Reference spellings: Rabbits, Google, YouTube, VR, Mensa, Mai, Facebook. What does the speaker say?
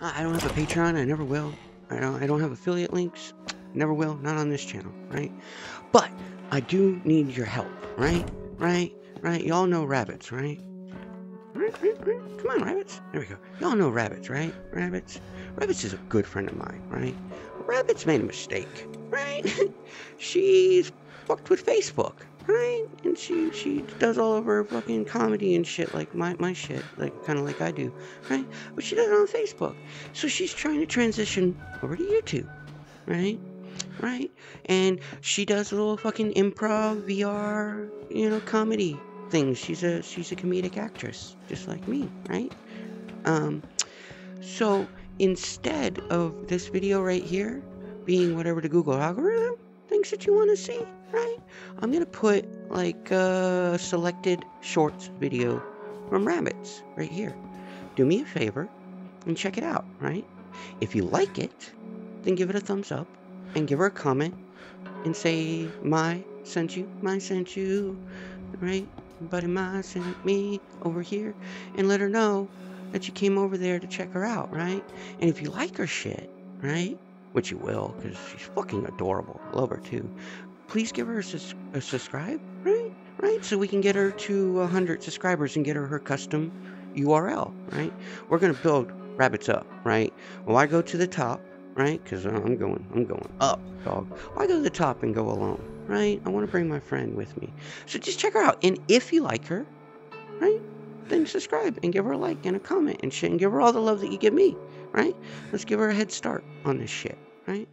I don't have a Patreon. I never will. I don't have affiliate links. Never will. Not on this channel, right? But I do need your help, right? Right? Y'all know Rabbits, right? Come on, Rabbits. There we go. Y'all know Rabbits, right? Rabbits is a good friend of mine, right? Rabbits made a mistake, right? She's fucked with Facebook, right? And she does all of her fucking comedy and shit, like my shit, like kind of like I do, right? But she does it on Facebook. So she's trying to transition over to YouTube, right? And she does little fucking improv, VR, you know, comedy things. She's a comedic actress, just like me, right? So instead of this video right here being whatever the Google algorithm thinks that you want to see, right? I'm gonna put like a selected shorts video from Rabbits right here. Do me a favor and check it out, right? If you like it, then give it a thumbs up and give her a comment and say, Mai sent you, right? Buddy Mai sent me over here, and let her know that you came over there to check her out, right? And if you like her shit, right, which you will, because she's fucking adorable, I love her too, please give her a subscribe, right? So we can get her to 100 subscribers and get her custom URL, right? We're gonna build Rabbits up, right? Well, I go to the top, right? Because I'm going up, dog. Well, I go to the top and go alone, right? I want to bring my friend with me. So just check her out, and if you like her, right, then subscribe and give her a like and a comment and shit, and give her all the love that you give me, right? Let's give her a head start on this shit, right?